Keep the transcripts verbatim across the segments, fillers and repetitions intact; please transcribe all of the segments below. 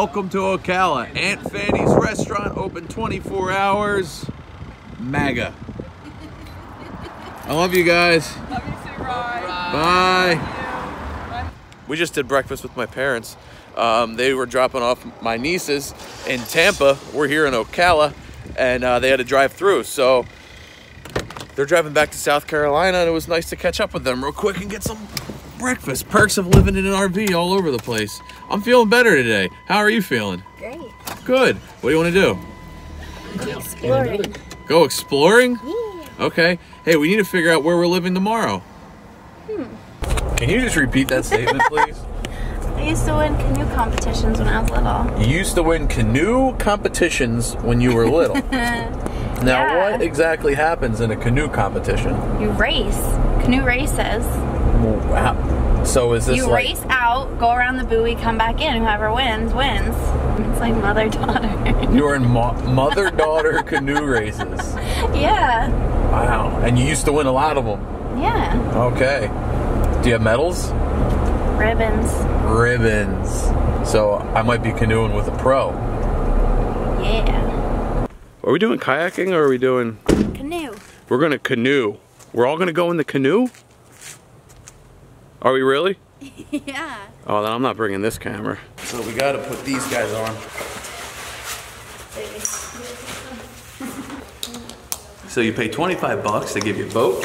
Welcome to Ocala. Aunt Fanny's restaurant, open twenty-four hours. MAGA. I love you guys. Love you too, Ryan. Bye. Bye. We just did breakfast with my parents. Um, they were dropping off my nieces in Tampa. We're here in Ocala, and uh, they had to drive through. So they're driving back to South Carolina, and it was nice to catch up with them real quick and get some breakfast. Perks of living in an R V all over the place. I'm feeling better today. How are you feeling? Great. Good. What do you want to do? Exploring. Go exploring? Yeah. Okay. Hey, we need to figure out where we're living tomorrow. Hmm. Can you just repeat that statement, please? I used to win canoe competitions when I was little. You used to win canoe competitions when you were little. Now, yeah. What exactly happens in a canoe competition? You race. Canoe races. Wow. So is this You like... race out, go around the buoy, come back in. Whoever wins, wins. It's like mother-daughter. You're in mo mother-daughter canoe races. Yeah. Wow. And you used to win a lot of them. Yeah. Okay. Do you have medals? Ribbons. Ribbons. So I might be canoeing with a pro. Yeah. Are we doing kayaking or are we doing... Canoe. We're going to canoe. We're all going to go in the canoe? Are we really? Yeah. Oh, then I'm not bringing this camera. So we gotta put these guys on. So you pay twenty-five bucks, they give you a boat,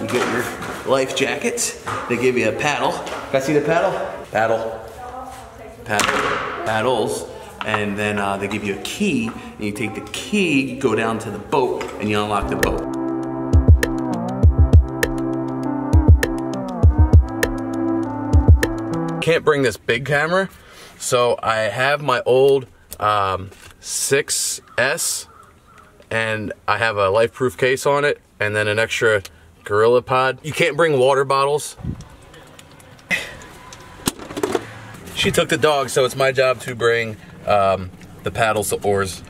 you get your life jackets, they give you a paddle. Guys see the paddle? Paddle. Paddle. Paddles. And then uh, they give you a key, and you take the key, go down to the boat, and you unlock the boat. Can't bring this big camera, so I have my old um, six S, and I have a life-proof case on it, and then an extra GorillaPod. You can't bring water bottles. She took the dog, so it's my job to bring um, the paddles, the oars.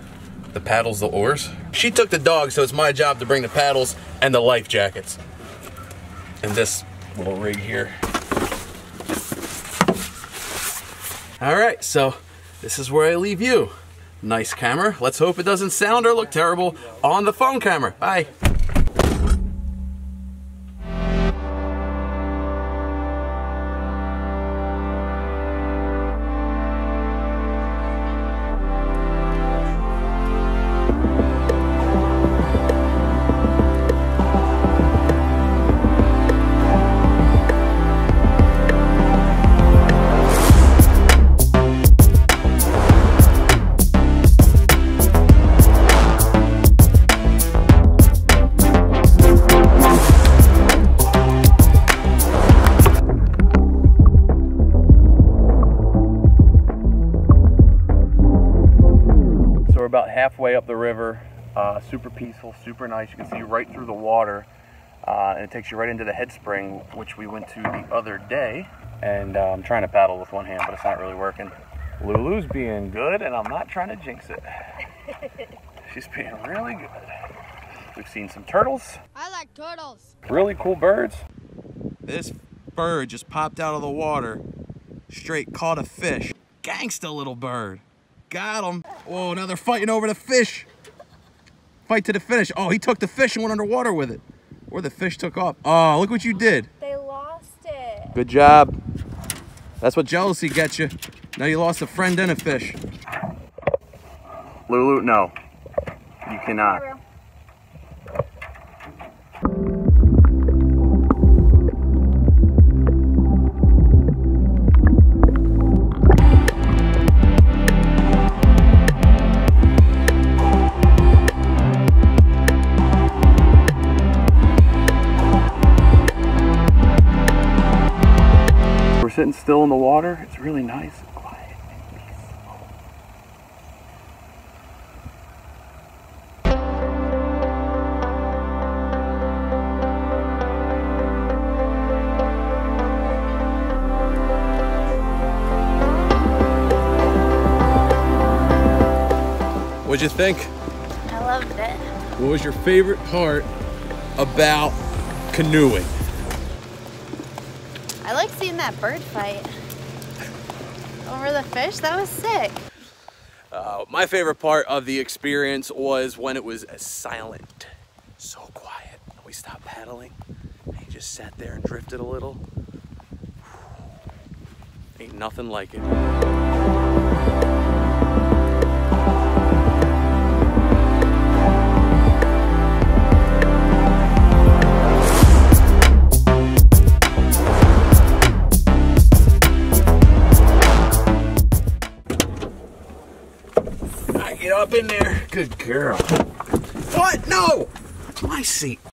The paddles, the oars? She took the dog, so it's my job to bring the paddles and the life jackets. And this little rig here. All right, so this is where I leave you. Nice camera. Let's hope it doesn't sound or look terrible on the phone camera. Bye. Halfway up the river, uh, super peaceful, super nice. You can see right through the water, uh, and it takes you right into the head spring, which we went to the other day. And uh, I'm trying to paddle with one hand, but it's not really working. Lulu's being good, and I'm not trying to jinx it. She's being really good. We've seen some turtles. I like turtles. Really cool birds. This bird just popped out of the water, straight caught a fish. Gangsta little bird. Got him. Whoa, now they're fighting over the fish. Fight to the finish. Oh, he took the fish and went underwater with it. Or the fish took off. Oh, look what you did. They lost it. Good job. That's what jealousy gets you. Now you lost a friend and a fish. Lulu, no. You cannot. Sitting still in the water, it's really nice and quiet and peaceful. What'd you think? I loved it. What was your favorite part about canoeing? I like seeing that bird fight over the fish. That was sick. Uh, my favorite part of the experience was when it was silent, so quiet. We stopped paddling, and he just sat there and drifted a little. Ain't nothing like it. Get up in there. Good girl. What? No! My seat.